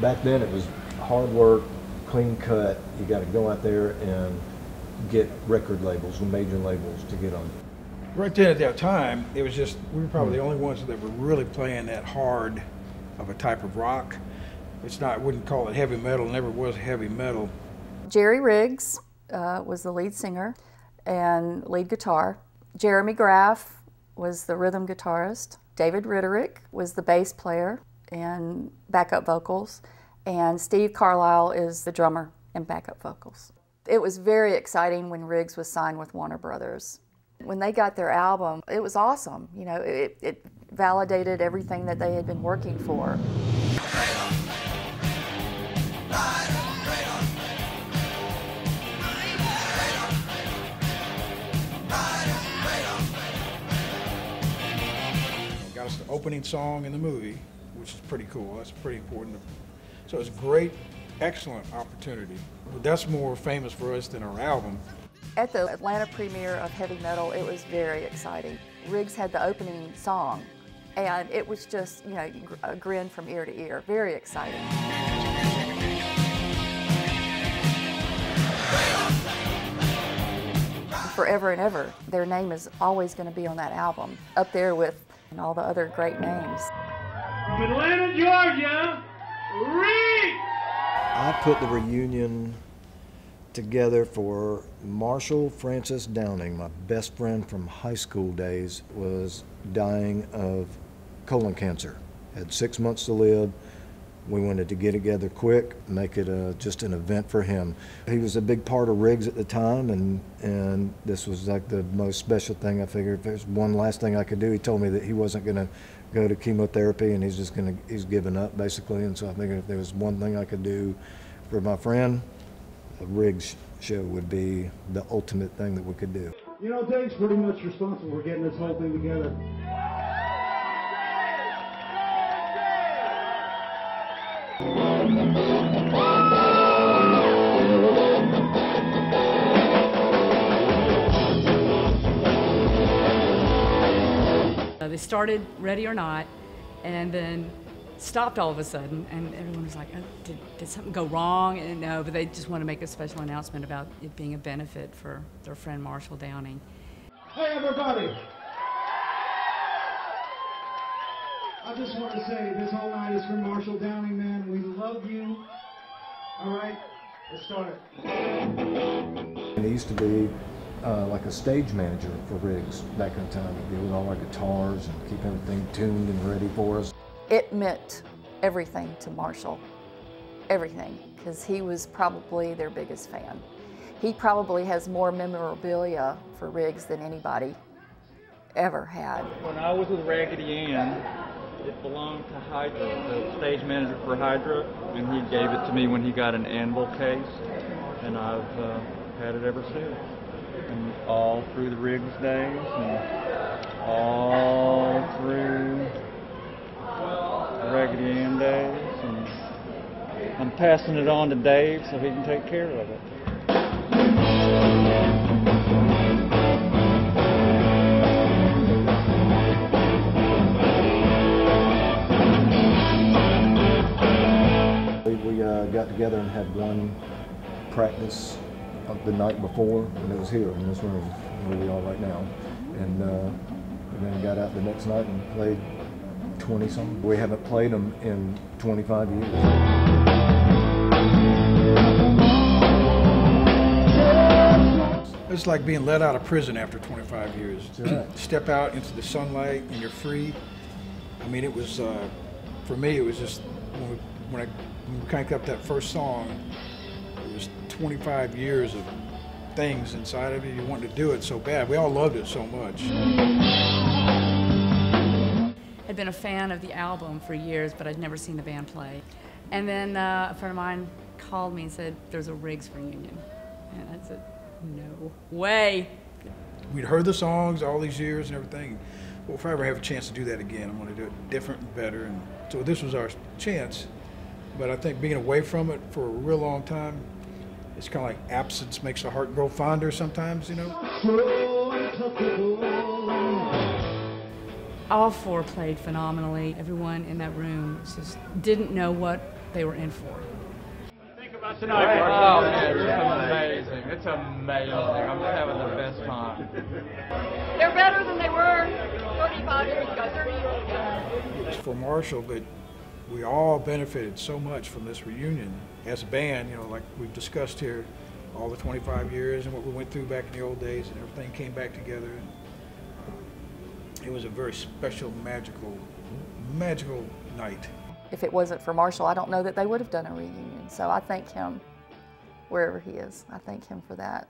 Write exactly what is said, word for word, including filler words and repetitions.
back then it was hard work, clean cut. You got to go out there and get record labels and major labels to get on it. Right then at that time, it was just, we were probably the only ones that were really playing that hard of a type of rock. It's not, I wouldn't call it heavy metal, never was heavy metal. Jerry Riggs uh, was the lead singer and lead guitar. Jeremy Graff was the rhythm guitarist. David Ritterick was the bass player and backup vocals. And Steve Carlisle is the drummer and backup vocals. It was very exciting when Riggs was signed with Warner Brothers. When they got their album, it was awesome. You know, it, it validated everything that they had been working for. Got us the opening song in the movie, which is pretty cool. That's pretty important. So it's a great, excellent opportunity. That's more famous for us than our album. At the Atlanta premiere of Heavy Metal, it was very exciting. Riggs had the opening song, and it was just, you know, a grin from ear to ear. Very exciting. Forever and ever, their name is always going to be on that album, up there with and all the other great names. From Atlanta, Georgia, Riggs! I put the reunion together for Marshall Francis Downing. My best friend from high school days was dying of colon cancer. Had six months to live. We wanted to get together quick, make it a, just an event for him. He was a big part of Riggs at the time, and, and this was like the most special thing. I figured if there's one last thing I could do, he told me that he wasn't gonna go to chemotherapy and he's just gonna, he's giving up basically. And so I figured if there was one thing I could do for my friend, a Riggs show would be the ultimate thing that we could do. You know, Dave's pretty much responsible for getting this whole thing together. Uh, they started Ready or Not, and then stopped all of a sudden, and everyone was like, oh, did, did something go wrong? And no, but they just want to make a special announcement about it being a benefit for their friend Marshall Downing. Hey everybody! I just want to say this whole night is for Marshall Downing, man. We love you. Alright, let's start it. He used to be uh, like a stage manager for Riggs back in the time. He'd deal with all our guitars and keep everything tuned and ready for us. It meant everything to Marshall, everything, because he was probably their biggest fan. He probably has more memorabilia for Riggs than anybody ever had. When I was with Raggedy Ann, it belonged to Hydra, the stage manager for Hydra, and he gave it to me when he got an anvil case, and I've uh, had it ever since. And all through the Riggs days, and all through Raggedy Ann days, and I'm passing it on to Dave so he can take care of it. We uh, got together and had one practice of the night before, and it was here in this room where we are right now, and, uh, and then got out the next night and played twenty-something. We haven't played them in twenty-five years. It's like being let out of prison after twenty-five years. Right. Step out into the sunlight and you're free. I mean, it was, uh, for me, it was just, when, we, when I when we cranked up that first song, it was twenty-five years of things inside of you. You wanted to do it so bad. We all loved it so much. I'd been a fan of the album for years, but I'd never seen the band play. And then uh, a friend of mine called me and said, there's a Riggs reunion. And I said, no way. We'd heard the songs all these years and everything. Well, if I ever have a chance to do that again, I'm going to do it different and better. And so this was our chance. But I think being away from it for a real long time, it's kind of like absence makes the heart grow fonder sometimes, you know? All four played phenomenally. Everyone in that room just didn't know what they were in for. Think about tonight. Oh, man, it's amazing. It's amazing. I'm just having the best time. They're better than they were thirty-five years ago, thirty years ago. For Marshall, that we all benefited so much from this reunion as a band, you know, like we've discussed here, all the twenty-five years and what we went through back in the old days, and everything came back together. And it was a very special, magical, magical night. If it wasn't for Marshall, I don't know that they would have done a reunion. So I thank him wherever he is. I thank him for that.